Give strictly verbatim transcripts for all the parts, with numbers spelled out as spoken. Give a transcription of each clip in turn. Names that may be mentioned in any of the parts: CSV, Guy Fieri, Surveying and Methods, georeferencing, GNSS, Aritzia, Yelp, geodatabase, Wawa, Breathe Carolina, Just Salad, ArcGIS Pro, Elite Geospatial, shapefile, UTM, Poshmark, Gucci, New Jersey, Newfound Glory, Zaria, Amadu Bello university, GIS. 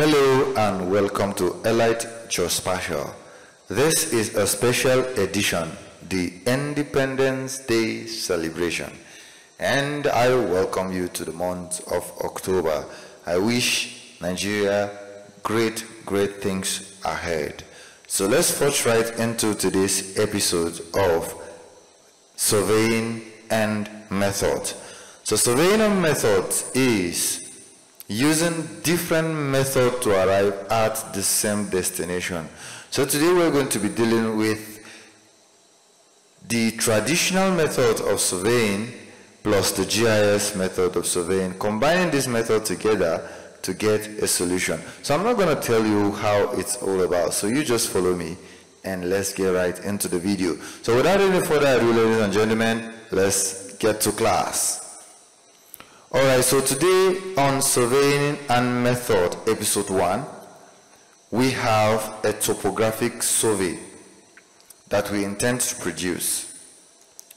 Hello and welcome to Elite Geospatial. This is a special edition, the Independence Day celebration, and I welcome you to the month of October. I wish Nigeria great, great things ahead. So let's forge right into today's episode of Surveying and Method. So surveying and method is using different methods to arrive at the same destination. So today we're going to be dealing with the traditional method of surveying plus the G I S method of surveying, combining these methods together to get a solution. So I'm not going to tell you how it's all about, so you just follow me and let's get right into the video. So without any further ado, ladies and gentlemen, let's get to class. Alright, so today on Surveying and Method, episode one, we have a topographic survey that we intend to produce.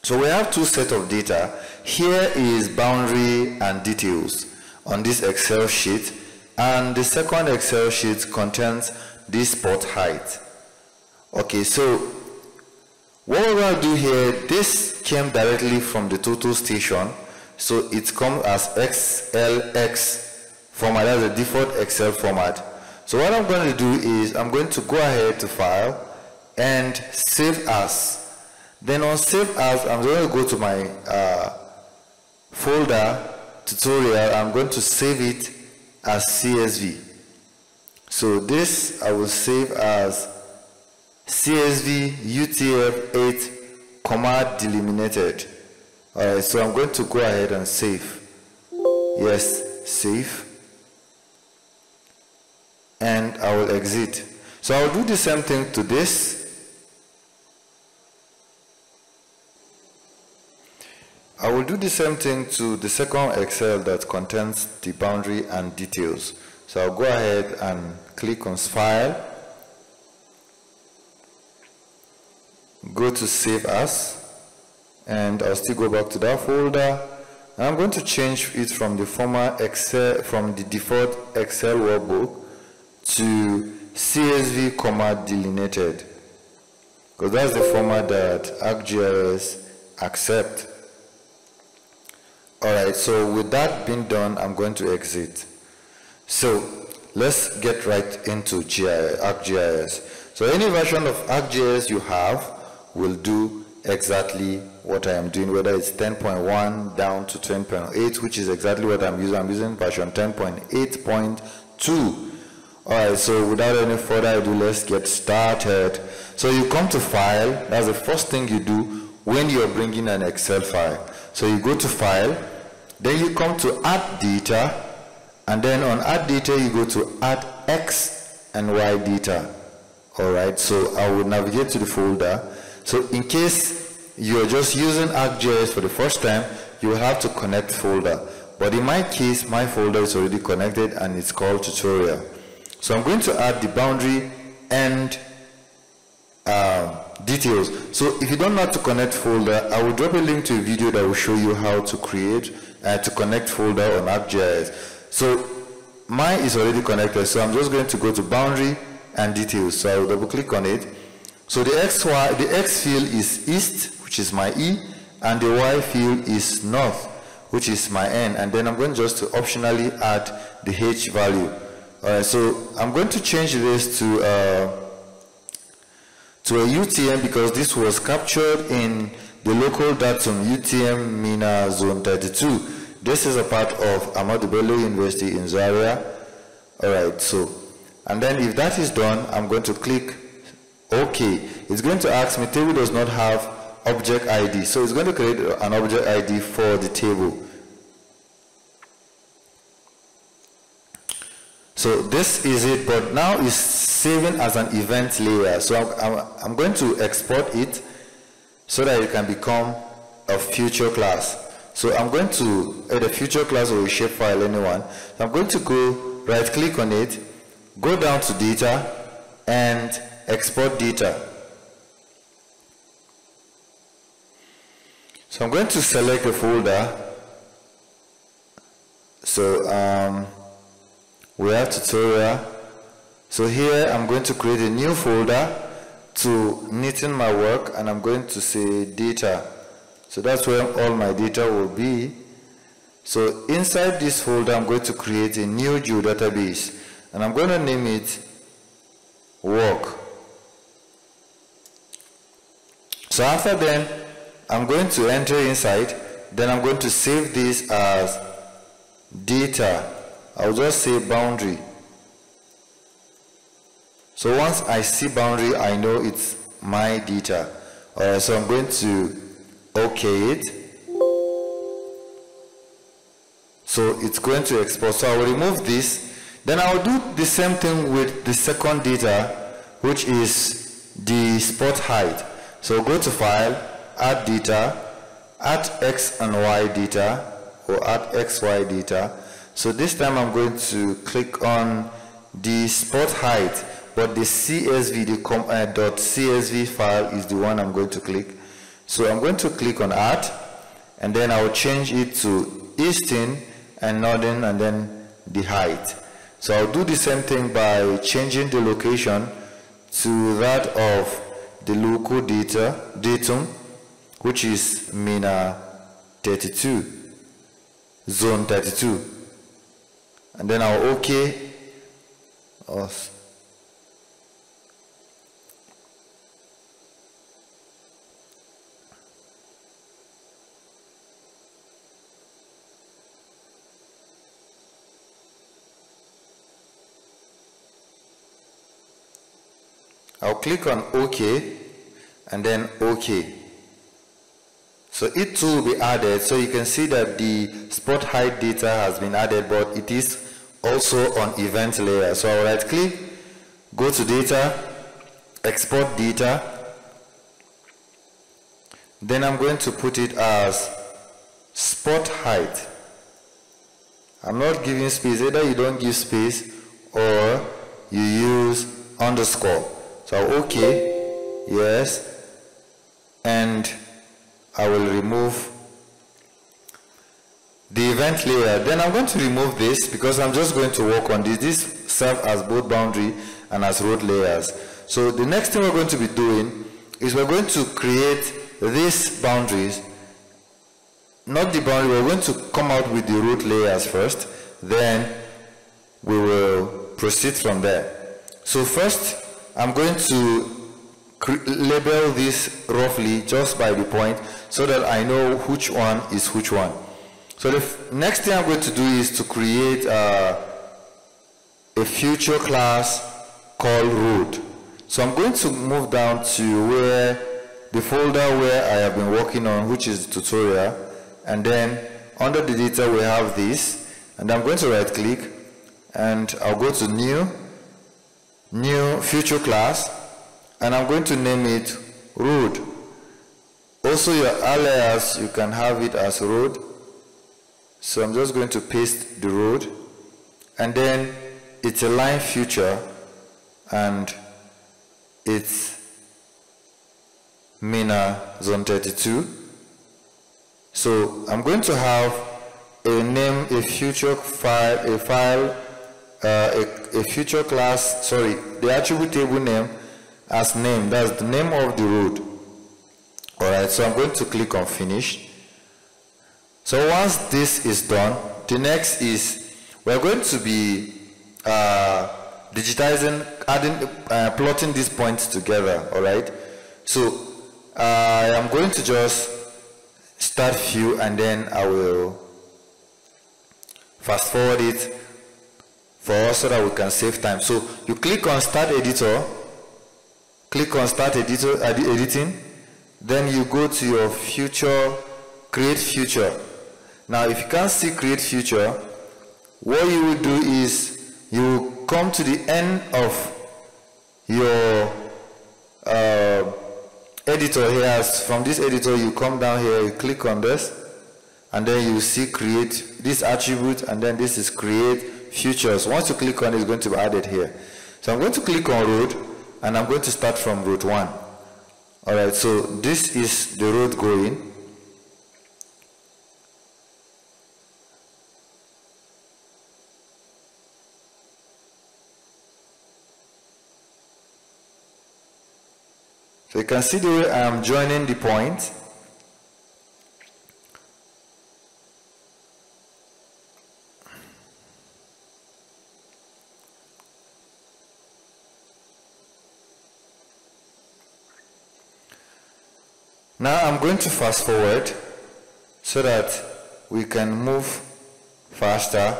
So we have two sets of data. Here is boundary and details on this Excel sheet, and the second Excel sheet contains this spot height. Okay, so what we're going to do here, this came directly from the total station. So it comes as X L X format, as a default Excel format. So what I'm going to do is I'm going to go ahead to File and Save As. Then on Save As, I'm going to go to my uh, folder tutorial. I'm going to save it as C S V. So this I will save as C S V U T F eight, comma delimited. Alright, so I'm going to go ahead and save. Yes, save. And I will exit. So I'll do the same thing to this. I will do the same thing to the second Excel that contains the boundary and details. So I'll go ahead and click on File. Go to Save As. And I'll still go back to that folder. And I'm going to change it from the former Excel, from the default Excel workbook to C S V comma delineated, because that's the format that ArcGIS accept. Alright, so with that being done, I'm going to exit. So let's get right into ArcGIS. So any version of ArcGIS you have will do exactly what I am doing, whether it's ten point one down to ten point eight, which is exactly what I'm using. I'm using version ten point eight point two. Alright, so without any further ado, let's get started. So you come to File. That's the first thing you do when you're bringing an Excel file. So you go to File, then you come to Add Data, and then on Add Data you go to Add X and Y Data. Alright, so I will navigate to the folder. So in case you're just using ArcGIS for the first time, you will have to connect folder. But in my case, my folder is already connected and it's called tutorial. So I'm going to add the boundary and uh, details. So if you don't know how to connect folder, I will drop a link to a video that will show you how to create and uh, to connect folder on ArcGIS. So mine is already connected, so I'm just going to go to boundary and details. So I will double click on it. So the X, y, the X field is east, which is my E, and the Y field is north, which is my N. And then I'm going just to optionally add the H value. Alright, so I'm going to change this to uh, to a U T M, because this was captured in the local datum U T M Mina Zone thirty-two. This is a part of Amadu Bello University in Zaria. Alright, so, and then if that is done, I'm going to click OK. It's going to ask me, table does not have object I D. So it's going to create an object I D for the table. So this is it, but now it's saving as an event layer. So I'm, I'm, I'm going to export it so that it can become a future class. So I'm going to add a future class or a shapefile, anyone. I'm going to go right click on it, go down to data, and export data. So I'm going to select a folder. So um, we have tutorial, So here I'm going to create a new folder to knit in my work, and I'm going to say data. So that's where all my data will be. So inside this folder, I'm going to create a new geodatabase, and I'm going to name it work. So after then, I'm going to enter inside, then I'm going to save this as data. I'll just say boundary. So once I see boundary, I know it's my data. Alright, so I'm going to OK it. So it's going to export. So I will remove this. Then I will do the same thing with the second data, which is the spot height. So go to File, Add Data, add X and Y data, or add X Y data. So this time I'm going to click on the spot height, but the C S V, the com, uh, .csv file is the one I'm going to click. So I'm going to click on Add, and then I will change it to Eastern and Northern, and then the height. So I'll do the same thing by changing the location to that of the local data datum, which is M I N A thirty-two, zone thirty-two, and then I'll OK. Oh, I'll click on OK, and then OK. So it too will be added, so you can see that the spot height data has been added, but it is also on event layer. So I'll right click, go to data, export data, then I'm going to put it as spot height. I'm not giving space, either you don't give space or you use underscore. So OK, yes, and I will remove the event layer. Then I'm going to remove this because I'm just going to work on this. This serves as both boundary and as road layers. So the next thing we're going to be doing is we're going to create these boundaries. Not the boundary, we're going to come out with the road layers first, then we will proceed from there. So first, I'm going to label this roughly just by the point so that I know which one is which one. So the next thing I'm going to do is to create uh, a future class called road. So I'm going to move down to where the folder where I have been working on, which is the tutorial, and then under the data we have this, and I'm going to right click and I'll go to new new future class, and I'm going to name it road. Also your alias, you can have it as road. So I'm just going to paste the road, and then it's a line future and it's M I N A zone thirty-two. So I'm going to have a name, a future file, a file Uh, a, a future class, sorry, the attribute table name as name, that's the name of the road. Alright, so I'm going to click on finish. So once this is done, the next is we're going to be uh, digitizing, adding, uh, plotting these points together. Alright, so uh, I am going to just start view, and then I will fast forward it for us so that we can save time. So you click on Start Editor, click on Start Editor ed Editing, then you go to your Future, Create Future. Now if you can't see Create Future, what you will do is you will come to the end of your uh, editor here. From this editor you come down here, you click on this, and then you see Create, this attribute, and then this is Create Futures. Once you click on it, it's going to be added here. So I'm going to click on road, and I'm going to start from route one. Alright, so this is the road going. So you can see the way I'm joining the point. Now I'm going to fast forward so that we can move faster.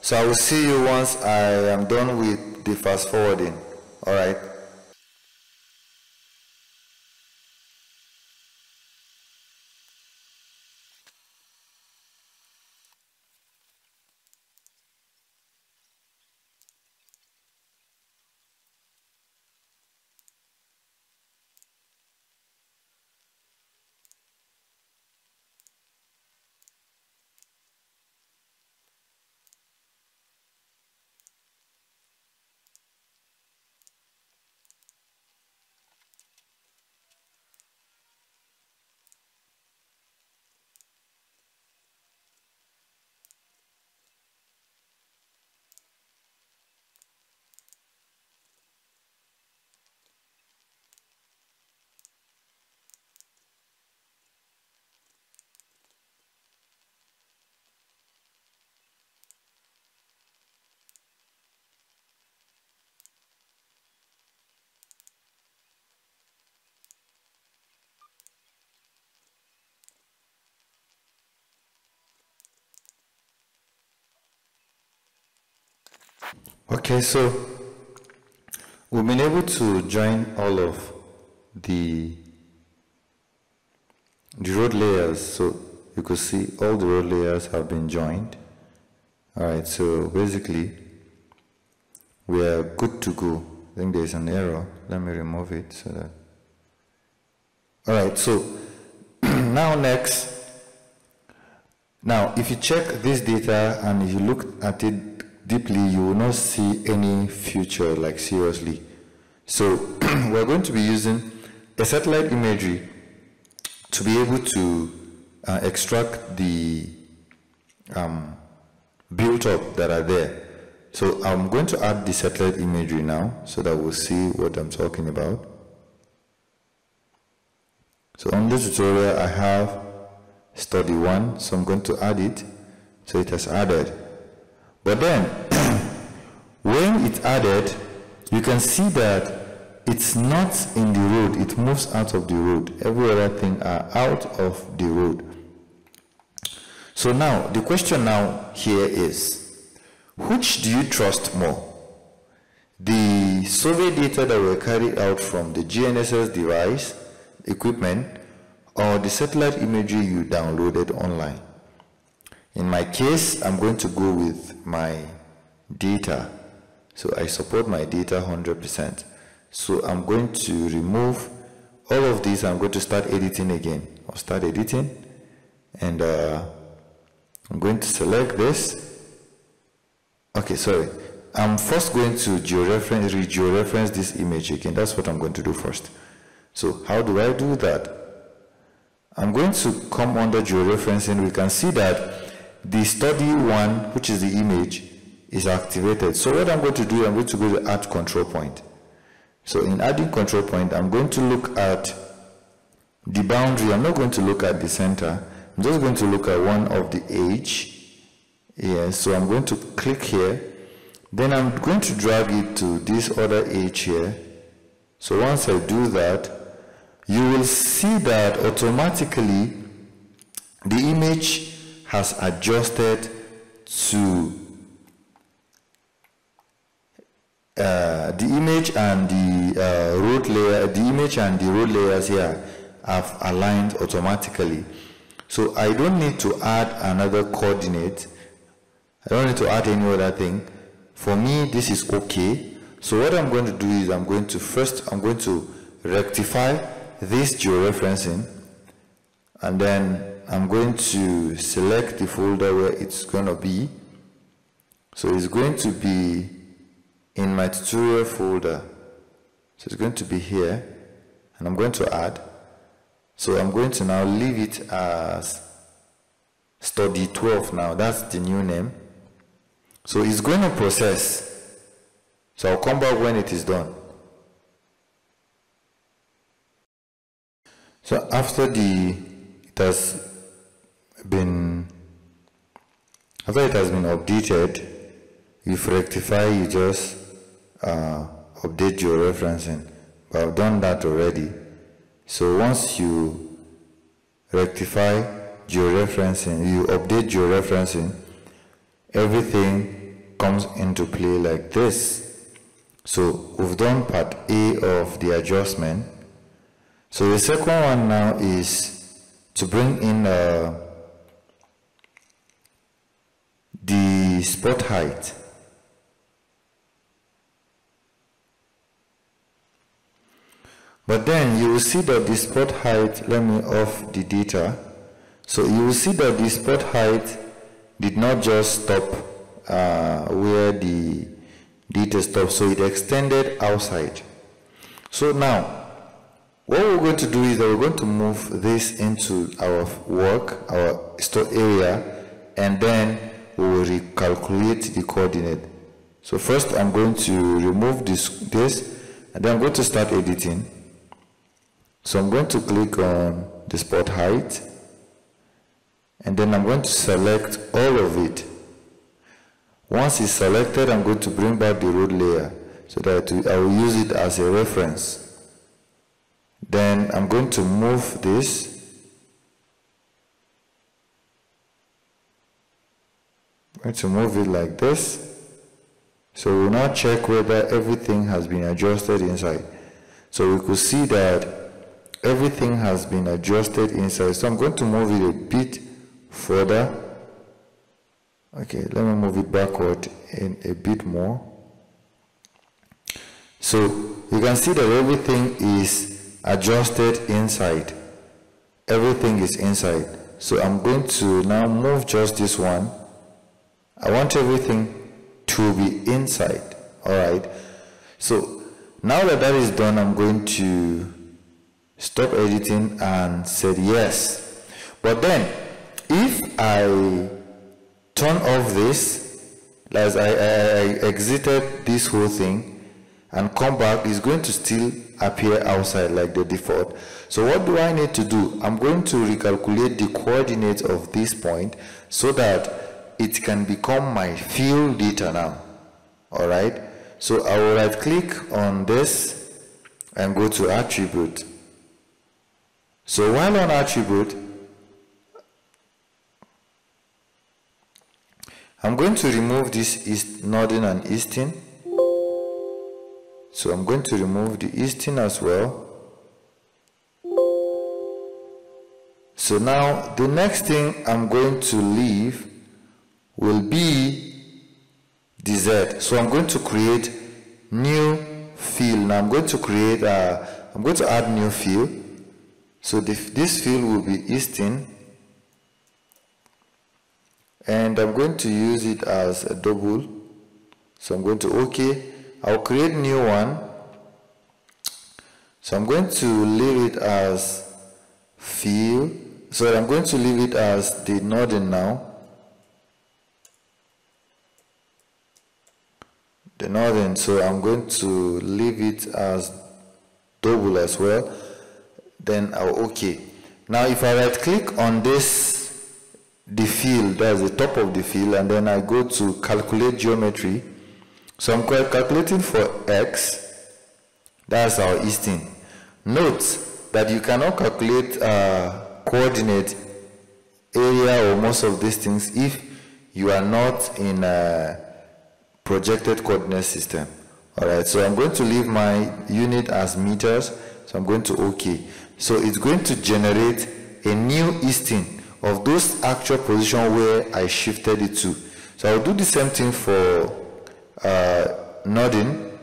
So I will see you once I am done with the fast forwarding. All right. Okay, so we've been able to join all of the, the road layers. So you could see all the road layers have been joined. Alright, so basically we are good to go. I think there's an error. Let me remove it so that. Alright, so now next. Now if you check this data and if you look at it deeply, you will not see any future, like seriously. So we're going to be using a satellite imagery to be able to uh, extract the um, built-up that are there. So I'm going to add the satellite imagery now so that we'll see what I'm talking about. So on this tutorial I have study one, so I'm going to add it. So it has added. But then, when it's added, you can see that it's not in the road. It moves out of the road. Every other thing are out of the road. So now, the question now here is, which do you trust more? The survey data that were carried out from the G N S S device, equipment, or the satellite imagery you downloaded online? In my case, I'm going to go with my data. So I support my data one hundred percent. So I'm going to remove all of these. I'm going to start editing again. I'll start editing. And uh, I'm going to select this. Okay, sorry. I'm first going to georeference, re-georeference this image again. That's what I'm going to do first. So how do I do that? I'm going to come under georeferencing. We can see that the study one, which is the image, is activated. So what I'm going to do, I'm going to go to add control point. So in adding control point, I'm going to look at the boundary. I'm not going to look at the center. I'm just going to look at one of the edge. Yeah, so I'm going to click here. Then I'm going to drag it to this other edge here. So once I do that, you will see that automatically the image has adjusted to uh, the image and the uh, road layer. The image and the road layers here have aligned automatically. So I don't need to add another coordinate. I don't need to add any other thing. For me, this is okay. So what I'm going to do is I'm going to first I'm going to rectify this georeferencing, and then I'm going to select the folder where it's going to be. So it's going to be in my tutorial folder. So it's going to be here, and I'm going to add. So I'm going to now leave it as study twelve now. That's the new name. So it's going to process. So I'll come back when it is done. So after the it has been after it has been updated, if rectify, you just uh, update your referencing. But I've done that already. So once you rectify georeferencing, you update georeferencing, everything comes into play like this. So we've done part A of the adjustment. So the second one now is to bring in uh, the spot height. But then you will see that the spot height, let me off the data. So you will see that the spot height did not just stop uh, where the data stopped, so it extended outside. So now, what we're going to do is that we're going to move this into our work, our store area, and then we will recalculate the coordinate. So first I'm going to remove this, this and then I'm going to start editing. So I'm going to click on the spot height, and then I'm going to select all of it. Once it's selected, I'm going to bring back the road layer so that I will use it as a reference. Then I'm going to move this. I'm going to move it like this. So we'll now check whether everything has been adjusted inside. So we could see that everything has been adjusted inside, so I'm going to move it a bit further. Okay, let me move it backward in a bit more. So you can see that everything is adjusted inside. Everything is inside. So I'm going to now move just this one. I want everything to be inside. Alright. So now that that is done, I'm going to stop editing and said yes. But then if I turn off this, as I, I, I exited this whole thing and come back, it's going to still appear outside like the default. So what do I need to do? I'm going to recalculate the coordinates of this point so that it can become my field data now. Alright, so I will right click on this and go to attribute. So while on attribute, I'm going to remove this east, northern and eastern. So I'm going to remove the eastern as well. So now the next thing I'm going to leave will be the Z. So I'm going to create new field. Now I'm going to create a, I'm going to add new field. So this field will be Easton, and I'm going to use it as a double. So I'm going to OK. I'll create a new one. So I'm going to leave it as field. So I'm going to leave it as the northern now. The northern. So I'm going to leave it as double as well. Then I'll OK. Now if I right click on this, the field, that's the top of the field, and then I go to calculate geometry. So I'm calculating for X, that's our easting. Note that you cannot calculate uh, coordinate area or most of these things if you are not in a projected coordinate system. Alright, so I'm going to leave my unit as meters, so I'm going to OK. So it's going to generate a new easting of those actual position where I shifted it to. So I'll do the same thing for uh, nodding.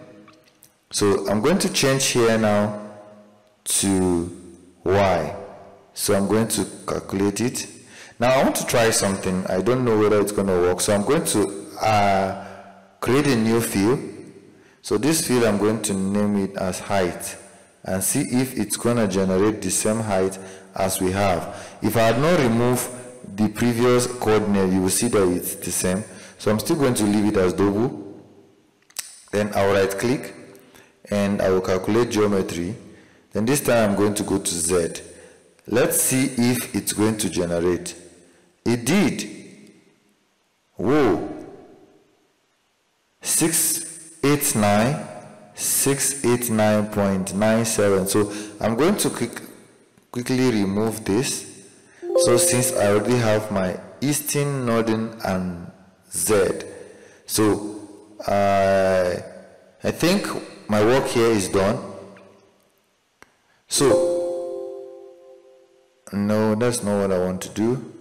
So I'm going to change here now to Y. So I'm going to calculate it. Now I want to try something. I don't know whether it's going to work. So I'm going to uh, create a new field. So this field I'm going to name it as height, and see if it's going to generate the same height as we have. If I had not removed the previous coordinate, you will see that it's the same. So I'm still going to leave it as double. Then I'll right click and I will calculate geometry. Then this time I'm going to go to Z. Let's see if it's going to generate. It did. Whoa. six eighty-nine, six eighty-nine point nine seven. So I'm going to quick, quickly remove this. So since I already have my eastern, northern, and Z, so I I think my work here is done. So no, that's not what I want to do.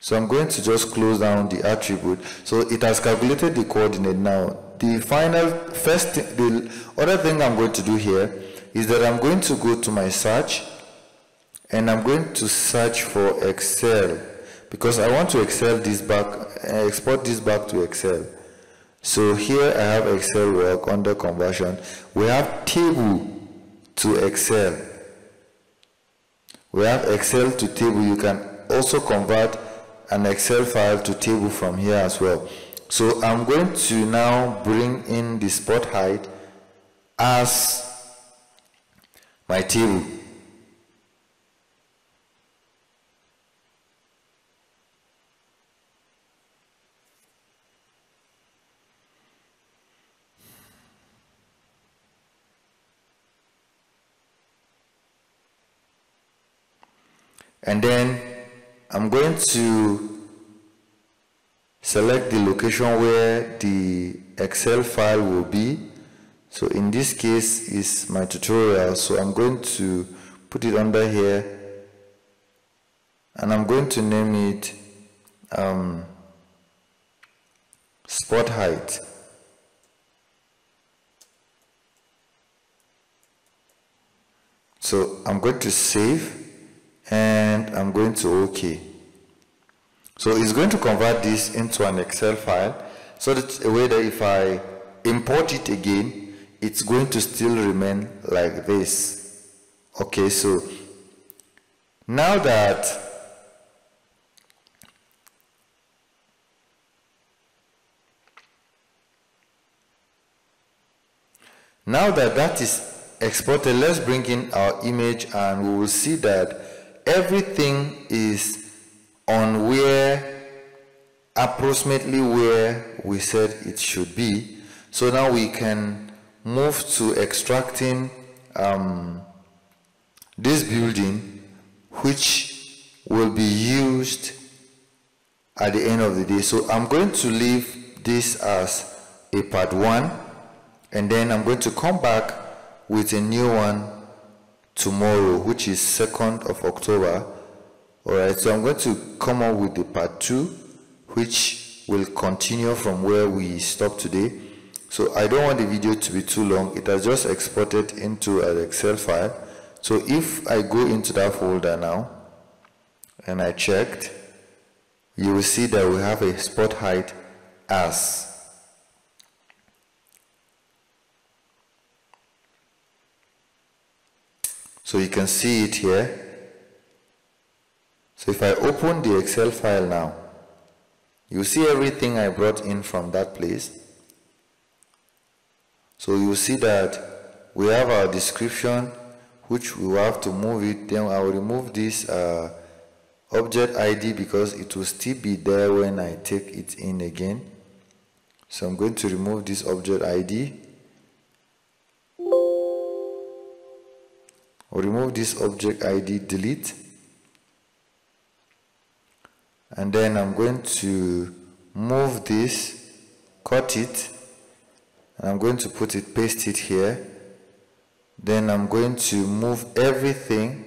So I'm going to just close down the attribute. So it has calculated the coordinate now. The final first th the other thing I'm going to do here is that I'm going to go to my search, and I'm going to search for Excel, because I want to Excel this back, uh, export this back to Excel. So here I have Excel work under conversion. We have table to Excel. We have Excel to table. You can also convert an Excel file to table from here as well. So I'm going to now bring in the spot height as my table. And then I'm going to select the location where the Excel file will be. So in this case is my tutorial, so I'm going to put it under here, and I'm going to name it um, spot height. So I'm going to save, and I'm going to OK. So it's going to convert this into an Excel file, so that a way that if I import it again, it's going to still remain like this. Okay, so now that now that that is exported, let's bring in our image, and we will see that everything is on where, approximately where we said it should be. So now we can move to extracting um, this building, which will be used at the end of the day. So I'm going to leave this as a part one, and then I'm going to come back with a new one tomorrow, which is second of October. Alright, so I'm going to come up with the part two, which will continue from where we stopped today. So I don't want the video to be too long. It has just exported into an Excel file. So if I go into that folder now and I checked, you will see that we have a spot height as. So you can see it here. So if I open the Excel file now, you see everything I brought in from that place. So you see that we have our description, which we will have to move it. Then I will remove this uh, object I D, because it will still be there when I take it in again. So I'm going to remove this object I D. Or remove this object I D, delete, and then I'm going to move this, cut it, and I'm going to put it, paste it here. Then I'm going to move everything .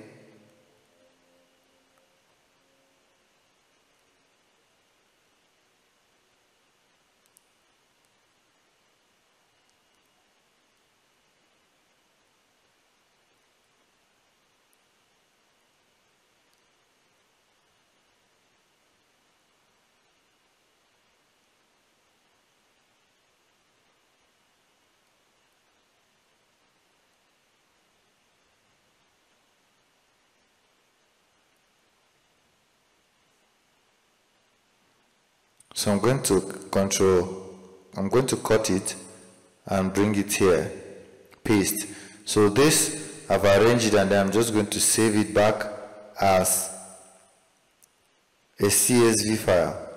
So I'm going to control, I'm going to cut it and bring it here, paste. So this, I've arranged it, and I'm just going to save it back as a C S V file.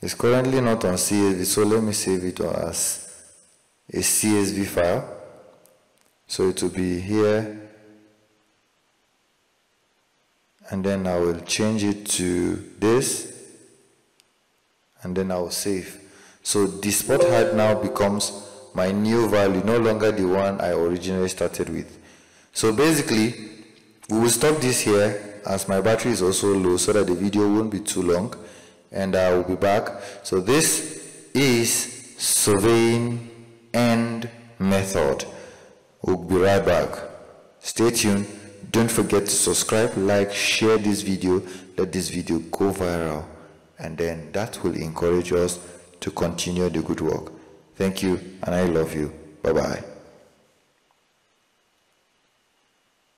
It's currently not on C S V, so let me save it as a C S V file. So it will be here, and then I will change it to this, and then I will save. So the spot height now becomes my new value, no longer the one I originally started with. So basically, we will stop this here, as my battery is also low, so that the video won't be too long, and I will be back. So this is surveying end method. We'll be right back. Stay tuned. Don't forget to subscribe, like, share this video. Let this video go viral, and then that will encourage us to continue the good work. Thank you, and I love you. Bye bye.